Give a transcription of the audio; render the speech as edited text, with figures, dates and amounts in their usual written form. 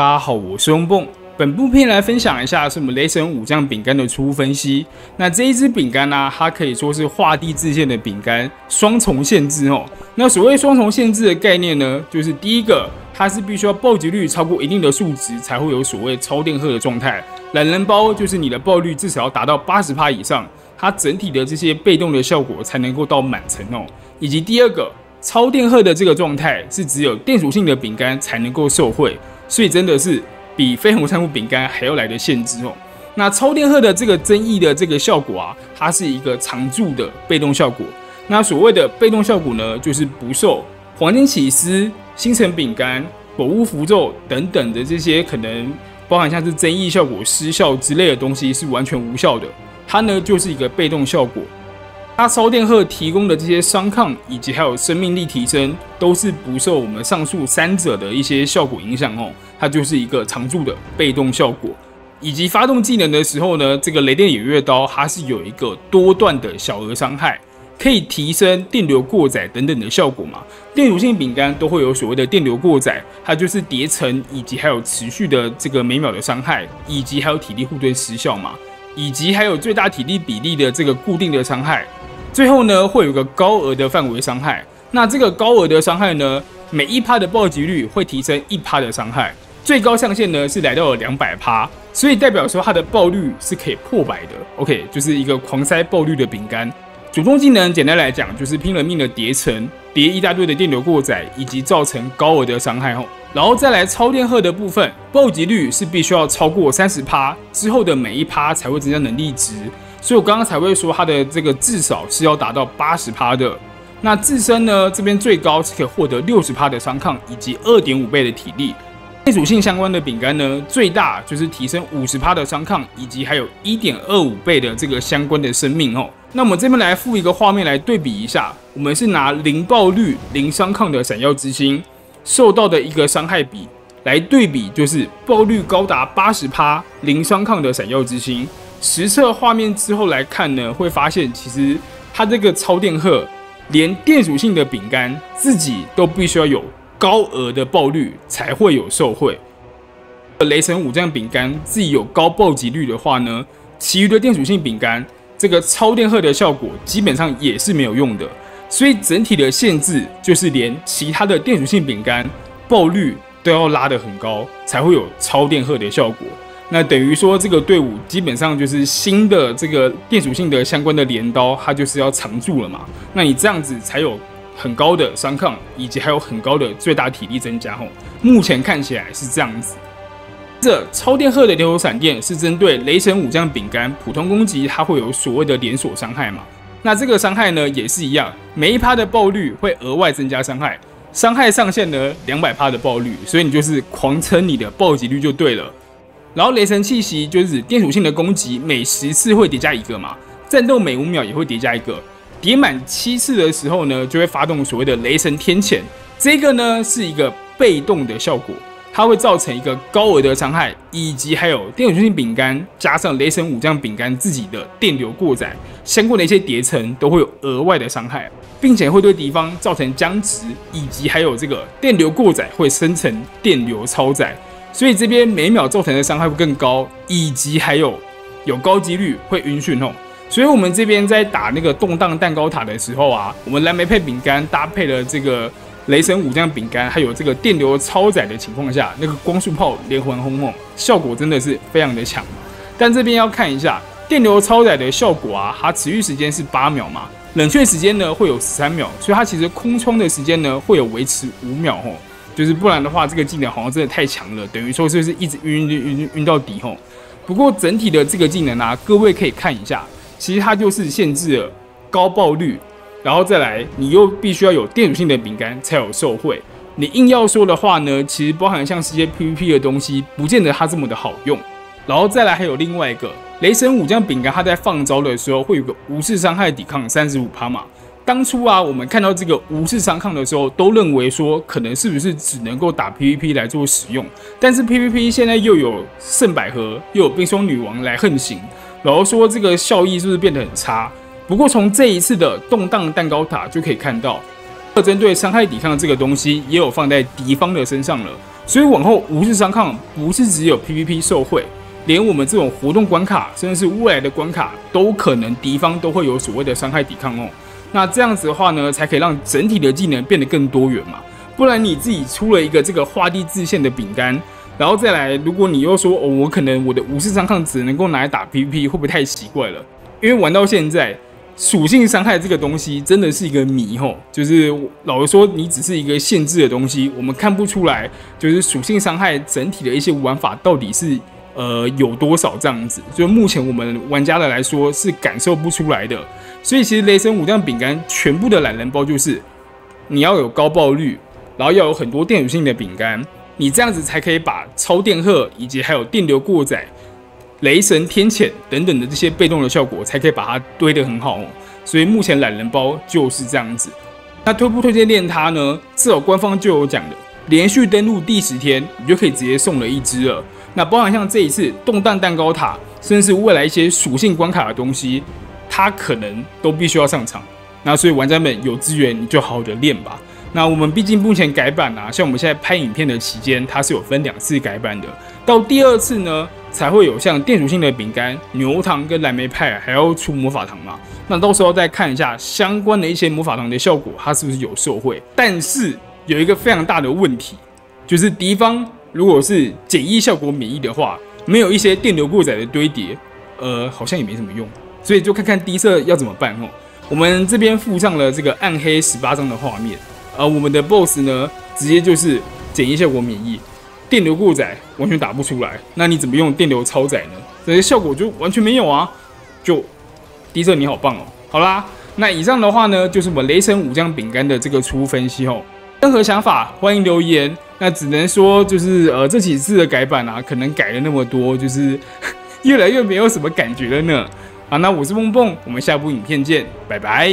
大家好，我是翁蹦。本部片来分享一下是我们雷神武将饼干的初步分析。那这一支饼干呢，它可以说是画地自限的饼干，双重限制哦。那所谓双重限制的概念呢，就是第一个，它是必须要暴击率超过一定的数值才会有所谓超电荷的状态。懒人包就是你的暴率至少要达到80%以上，它整体的这些被动的效果才能够到满层哦。以及第二个，超电荷的这个状态是只有电属性的饼干才能够受惠。 所以真的是比非红珊瑚饼干还要来的限制哦。那超电荷的这个增益的这个效果啊，它是一个常驻的被动效果。那所谓的被动效果呢，就是不受黄金起司、星辰饼干、宝物符咒等等的这些可能包含像是增益效果、失效之类的东西是完全无效的。它呢就是一个被动效果。它超电荷提供的这些伤抗以及还有生命力提升，都是不受我们上述三者的一些效果影响哦。 它就是一个常驻的被动效果，以及发动技能的时候呢，这个雷电偃月刀它是有一个多段的小额伤害，可以提升电流过载等等的效果嘛。电属性饼干都会有所谓的电流过载，它就是叠层以及还有持续的这个每秒的伤害，以及还有体力护盾失效嘛，以及还有最大体力比例的这个固定的伤害。最后呢，会有一个高额的范围伤害。那这个高额的伤害呢，每1%的暴击率会提升1%的伤害。 最高上限呢是来到了200%，所以代表说它的爆率是可以破100的。OK， 就是一个狂塞爆率的饼干。主动技能简单来讲就是拼了命的叠层，叠一大堆的电流过载，以及造成高额的伤害后，然后再来超电荷的部分，暴击率是必须要超过30%之后的每1%才会增加能力值，所以我刚刚才会说它的这个至少是要达到80%的。那自身呢这边最高是可以获得60%的伤抗以及2.5倍的体力。 电属性相关的饼干呢，最大就是提升50%的伤抗，以及还有1.25倍的这个相关的生命哦。那我们这边来附一个画面来对比一下，我们是拿0暴率、0伤抗的闪耀之星受到的一个伤害比来对比，就是暴率高达80%、0伤抗的闪耀之星。实测画面之后来看呢，会发现其实它这个超电荷，连电属性的饼干自己都必须要有 高额的爆率才会有受惠。雷神武将饼干自己有高暴击率的话呢，其余的电属性饼干这个超电荷的效果基本上也是没有用的。所以整体的限制就是连其他的电属性饼干爆率都要拉得很高，才会有超电荷的效果。那等于说这个队伍基本上就是新的这个电属性的相关的镰刀，它就是要常驻了嘛。那你这样子才有 很高的伤抗，以及还有很高的最大体力增加。目前看起来是这样子。这超电荷的连锁闪电是针对雷神武将饼干普通攻击，它会有所谓的连锁伤害嘛？那这个伤害呢也是一样，每1%的爆率会额外增加伤害，伤害上限呢200%的爆率，所以你就是狂撑你的暴击率就对了。然后雷神气息就是指电属性的攻击，每10次会叠加1个嘛，战斗每5秒也会叠加1个。 叠满7次的时候呢，就会发动所谓的雷神天谴。这个呢是一个被动的效果，它会造成一个高额的伤害，以及还有电属性饼干加上雷神武将饼干自己的电流过载相关的一些叠层都会有额外的伤害，并且会对敌方造成僵直，以及还有这个电流过载会生成电流超载，所以这边每秒造成的伤害会更高，以及还有高几率会晕眩哦。 所以，我们这边在打那个动荡蛋糕塔的时候啊，我们蓝莓配饼干搭配了这个雷神武将饼干，还有这个电流超载的情况下，那个光束炮连环轰哦，效果真的是非常的强。但这边要看一下电流超载的效果啊，它持续时间是8秒嘛，冷却时间呢会有13秒，所以它其实空窗的时间呢会有维持5秒哦。就是不然的话，这个技能好像真的太强了，等于说就是一直晕到底哦。不过整体的这个技能啊，各位可以看一下。 其实它就是限制了高爆率，然后再来你又必须要有电属性的饼干才有受惠。你硬要说的话呢，其实包含像是一些 PVP 的东西，不见得它这么的好用。然后再来还有另外一个雷神武将饼干，它在放招的时候会有个无视伤害抵抗35%嘛。当初啊，我们看到这个无视伤抗的时候，都认为说可能是不是只能够打 PVP 来做使用，但是 PVP 现在又有圣百合，又有冰霜女王来横行。 然后说这个效益是不是变得很差？不过从这一次的动荡蛋糕塔就可以看到，针对伤害抵抗这个东西，也有放在敌方的身上了。所以往后无视伤抗不是只有 PVP 受惠，连我们这种活动关卡，甚至是未来的关卡，都可能敌方都会有所谓的伤害抵抗哦。那这样子的话呢，才可以让整体的技能变得更多元嘛。不然你自己出了一个这个画地自限的饼干，然后再来，如果你又说哦，我可能我的无视伤抗只能够拿来打 PVP， 会不会太奇怪了？因为玩到现在。 属性伤害这个东西真的是一个谜吼，就是老实说，你只是一个限制的东西，我们看不出来，就是属性伤害整体的一些玩法到底是有多少这样子，所以目前我们玩家的来说是感受不出来的。所以其实雷神五样饼干全部的懒人包就是你要有高爆率，然后要有很多电属性的饼干，你这样子才可以把超电荷以及还有电流过载。 雷神天谴等等的这些被动的效果，才可以把它堆得很好哦。所以目前懒人包就是这样子。那推不推荐练它呢？至少官方就有讲的，连续登录第10天，你就可以直接送了一只了。那包含像这一次动荡蛋糕塔，甚至是未来一些属性关卡的东西，它可能都必须要上场。那所以玩家们有资源，你就好好的练吧。 那我们毕竟目前改版啊，像我们现在拍影片的期间，它是有分2次改版的。到第2次呢，才会有像电属性的饼干、牛糖跟蓝莓派，还要出魔法糖嘛。那到时候再看一下相关的一些魔法糖的效果，它是不是有受惠？但是有一个非常大的问题，就是敌方如果是减1效果免疫的话，没有一些电流过载的堆叠，好像也没什么用。所以就看看第1射要怎么办哦。我们这边附上了这个暗黑18章的画面。 而我们的 BOSS 呢，直接就是减1效果免疫，电流过载完全打不出来。那你怎么用电流超载呢？这些效果就完全没有啊！就D-Sir你好棒哦！好啦，那以上的话呢，就是我们雷神五酱饼干的这个初分析哦。任何想法欢迎留言。那只能说就是这几次的改版啊，可能改了那么多，就是越来越没有什么感觉了呢。好，那我是蹦蹦，我们下部影片见，拜拜。